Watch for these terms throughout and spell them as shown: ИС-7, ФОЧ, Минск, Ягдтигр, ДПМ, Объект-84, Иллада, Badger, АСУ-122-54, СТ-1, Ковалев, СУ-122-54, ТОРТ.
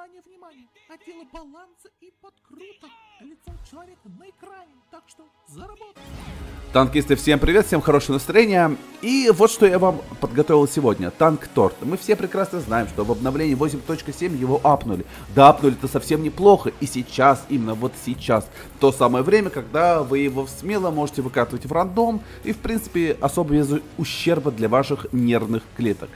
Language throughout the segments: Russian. Внимание, внимание! Отдела баланса и подкруток. Лицо человека на экране, так что заработаем. Танкисты, всем привет, всем хорошего настроения. И вот что я вам подготовил сегодня. Танк Торт. Мы все прекрасно знаем, что в обновлении 8.7 его апнули. Да, апнули-то совсем неплохо. И сейчас, именно вот сейчас, то самое время, когда вы его смело можете выкатывать в рандом. И, в принципе, особо без ущерба для ваших нервных клеток.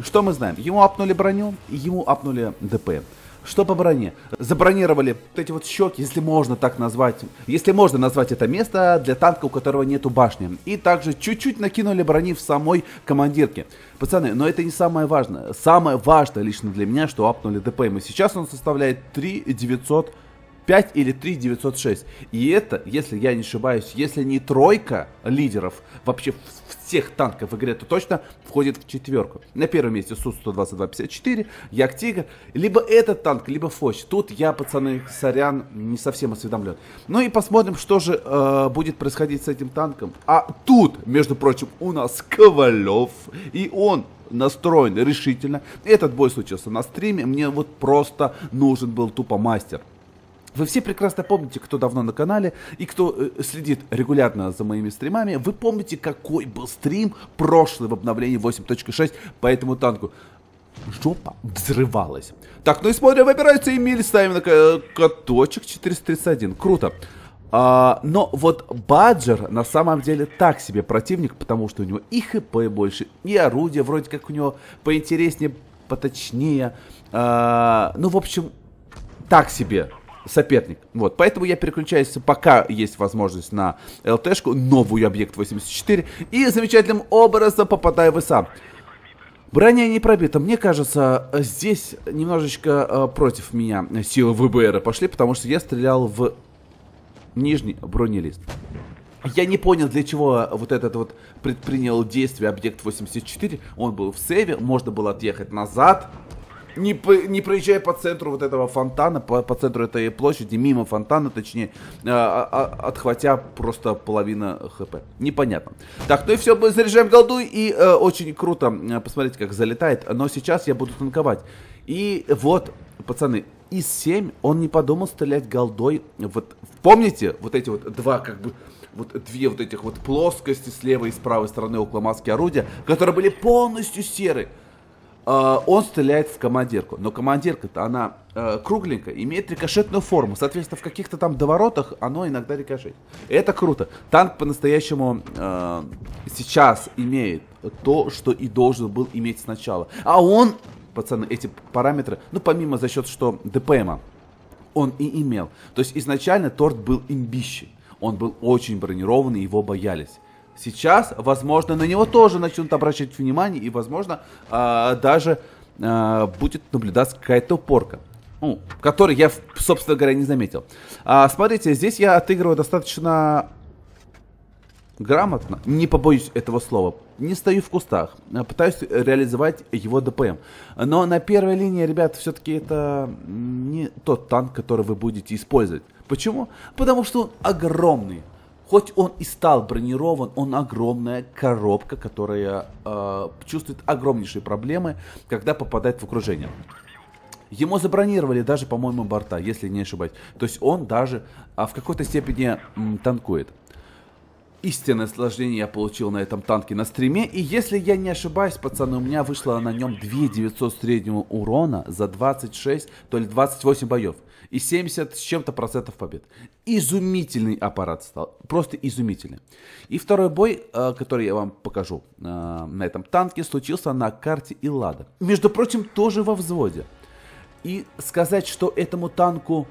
Что мы знаем? Ему апнули броню, ему апнули ДП. Что по броне? Забронировали вот эти вот щеки, если можно так назвать. Если можно назвать это место для танка, у которого нету башни. И также чуть-чуть накинули брони в самой командирке. Пацаны, но это не самое важное. Самое важное лично для меня, что апнули ДП. И сейчас он составляет 3905 или 3906. И это, если я не ошибаюсь, если не тройка лидеров вообще всех танков в игре, то точно входит в четверку. На первом месте СУ-122-54, Ягдтигр, либо этот танк, либо ФОЧ. Тут я, пацаны, сорян, не совсем осведомлен. Ну и посмотрим, что же будет происходить с этим танком. А тут, между прочим, у нас Ковалев, и он настроен решительно. Этот бой случился на стриме, мне вот просто нужен был тупо мастер. Вы все прекрасно помните, кто давно на канале и кто следит регулярно за моими стримами. Вы помните, какой был стрим прошлый в обновлении 8.6 по этому танку. Жопа взрывалась. Так, ну и смотрим, выбирается Эмиль, ставим на каточек 431. Круто. Но вот Badger на самом деле так себе противник, потому что у него и хп больше, и орудие вроде как у него поинтереснее, поточнее. Ну, в общем, так себе соперник. Вот, поэтому я переключаюсь, пока есть возможность, на ЛТшку, новую Объект-84, и замечательным образом попадаю в ИСа. Броня не пробита. Мне кажется, здесь немножечко против меня силы ВБР пошли, потому что я стрелял в нижний бронелист. Я не понял, для чего вот этот вот предпринял действие Объект-84. Он был в сейве, можно было отъехать назад, не проезжая по центру вот этого фонтана, по центру этой площади, мимо фонтана, точнее, отхватя просто половину хп. Непонятно. Так, ну и все, мы заряжаем голду, и очень круто, посмотрите, как залетает. Но сейчас я буду танковать. И вот, пацаны, ИС-7, он не подумал стрелять голдой. Вот, помните, вот эти вот два, как бы, вот две вот этих вот плоскости с левой и с правой стороны около маски орудия, которые были полностью серые. Он стреляет в командирку. Но командирка-то, она кругленькая, имеет рикошетную форму. Соответственно, в каких-то там доворотах оно иногда рикошетит. Это круто. Танк по-настоящему сейчас имеет то, что и должен был иметь сначала. А он, пацаны, эти параметры, ну, помимо за счет, что ДПМа, он и имел. То есть изначально Торт был имбищей. Он был очень бронированный, его боялись. Сейчас, возможно, на него тоже начнут обращать внимание, и, возможно, даже будет наблюдаться какая-то упорка, которую я, собственно говоря, не заметил. Смотрите, здесь я отыгрываю достаточно грамотно, не побоюсь этого слова. Не стою в кустах, пытаюсь реализовать его ДПМ. Но на первой линии, ребят, все-таки это не тот танк, который вы будете использовать. Почему? Потому что он огромный. Хоть он и стал бронирован, он огромная коробка, которая чувствует огромнейшие проблемы, когда попадает в окружение. Ему забронировали даже, по-моему, борта, если не ошибаюсь. То есть он даже в какой-то степени танкует. Истинное сложнение я получил на этом танке на стриме. И если я не ошибаюсь, пацаны, у меня вышло на нем 2900 среднего урона за 26, то ли 28 боев. И 70 с чем-то процентов побед. Изумительный аппарат стал. Просто изумительный. И второй бой, который я вам покажу на этом танке, случился на карте Иллада. Между прочим, тоже во взводе. И сказать, что этому танку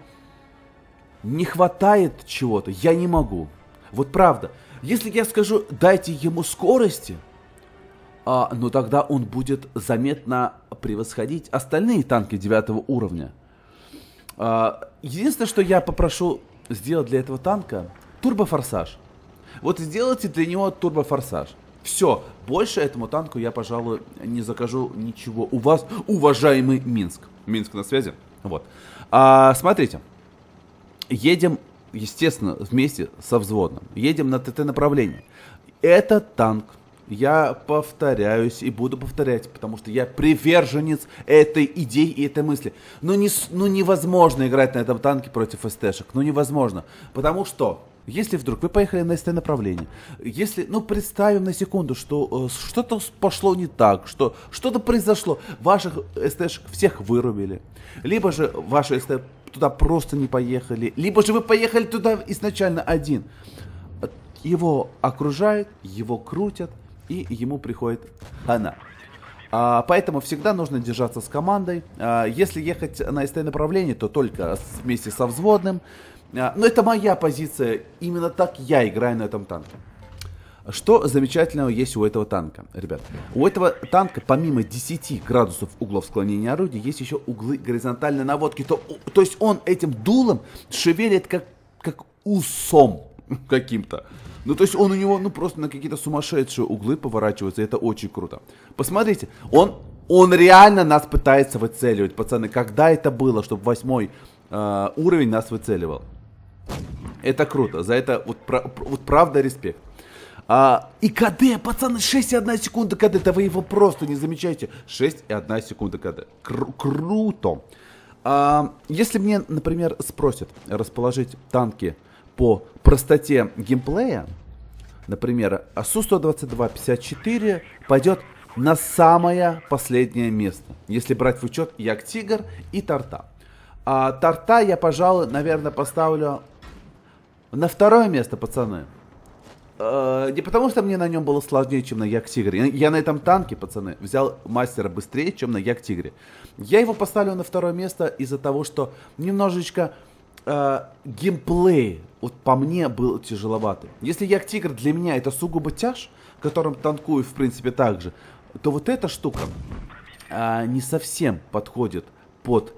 не хватает чего-то, я не могу. Вот правда. Если я скажу, дайте ему скорости, но тогда он будет заметно превосходить остальные танки 9 уровня. Единственное, что я попрошу сделать для этого танка, турбофорсаж. Вот сделайте для него турбофорсаж. Все, больше этому танку я, пожалуй, не закажу ничего. У вас, уважаемый Минск. Минск на связи. Вот. Смотрите, едем, естественно, вместе со взводным. Едем на ТТ направление. Этот танк Я повторяюсь и буду повторять, потому что я приверженец этой идеи и этой мысли. Но невозможно играть на этом танке против СТ-шек. Ну невозможно. Потому что, если вдруг вы поехали на СТ-направление, если, ну представим на секунду, что что-то пошло не так, что что-то произошло, ваших СТ-шек всех вырубили, либо же ваши СТ туда просто не поехали, либо же вы поехали туда изначально один. Его окружают, его крутят, и ему приходит хана. Поэтому всегда нужно держаться с командой. Если ехать на СТ-направлении, то только вместе со взводным. Но это моя позиция. Именно так я играю на этом танке. Что замечательного есть у этого танка, ребят? У этого танка помимо 10 градусов углов склонения орудия, есть еще углы горизонтальной наводки. То есть он этим дулом шевелит как усом каким-то. Ну, то есть он у него, ну, просто на какие-то сумасшедшие углы поворачивается, и это очень круто. Посмотрите, он реально нас пытается выцеливать, пацаны. Когда это было, чтобы 8-й уровень нас выцеливал? Это круто, за это вот правда респект. И КД, пацаны, 6,1 секунда КД, да вы его просто не замечаете. 6,1 секунда КД. Круто. Если мне, например, спросят расположить танки по простоте геймплея, например, АСУ-122-54 пойдет на самое последнее место, если брать в учет Ягдтигр и Торта. А Торта я, пожалуй, наверное, поставлю на второе место, пацаны. Не потому, что мне на нем было сложнее, чем на Ягдтигре. Я на этом танке, пацаны, взял мастера быстрее, чем на Ягдтигре. Я его поставлю на второе место из-за того, что немножечко геймплей, вот по мне, был тяжеловатый. Если Ягдтигр для меня это сугубо тяж, которым танкую в принципе так же, то вот эта штука не совсем подходит под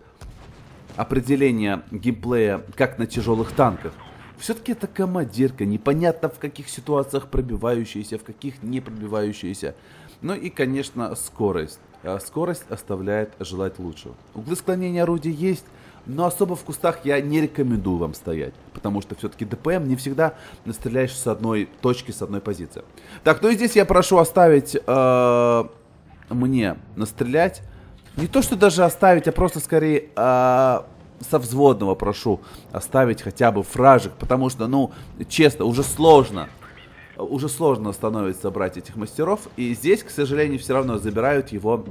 определение геймплея как на тяжелых танках. Все-таки это командирка, непонятно в каких ситуациях пробивающаяся, в каких не пробивающаяся. Ну и, конечно, скорость. Скорость оставляет желать лучшего. Углы склонения орудия есть, но особо в кустах я не рекомендую вам стоять, потому что все-таки ДПМ не всегда настреляешь с одной точки, с одной позиции. Так, ну и здесь я прошу оставить мне настрелять. Не то, что даже оставить, а просто скорее со взводного прошу оставить хотя бы фражик, потому что, ну, честно, уже сложно. Уже сложно становится брать этих мастеров. И здесь, к сожалению, все равно забирают его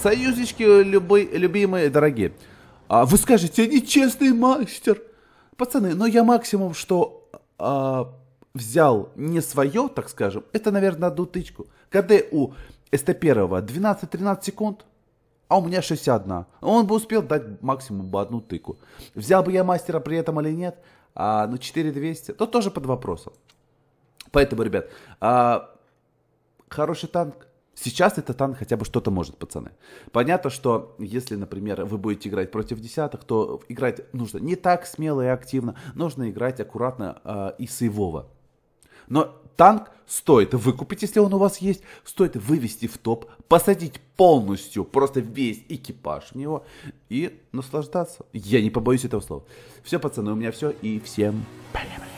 союзнички любимые и дорогие. Вы скажете, нечестный мастер. Пацаны, но я максимум, что взял не свое, так скажем, это, наверное, одну тычку. КД у СТ-1 12-13 секунд, а у меня 61. Он бы успел дать максимум бы одну тыку. Взял бы я мастера при этом или нет, ну 4200, то тоже под вопросом. Поэтому, ребят, хороший танк. Сейчас этот танк хотя бы что-то может, пацаны. Понятно, что если, например, вы будете играть против десятых, то играть нужно не так смело и активно. Нужно играть аккуратно и сейвово. Но танк стоит выкупить, если он у вас есть. Стоит вывести в топ, посадить полностью, просто весь экипаж в него и наслаждаться. Я не побоюсь этого слова. Все, пацаны, у меня все и всем пока.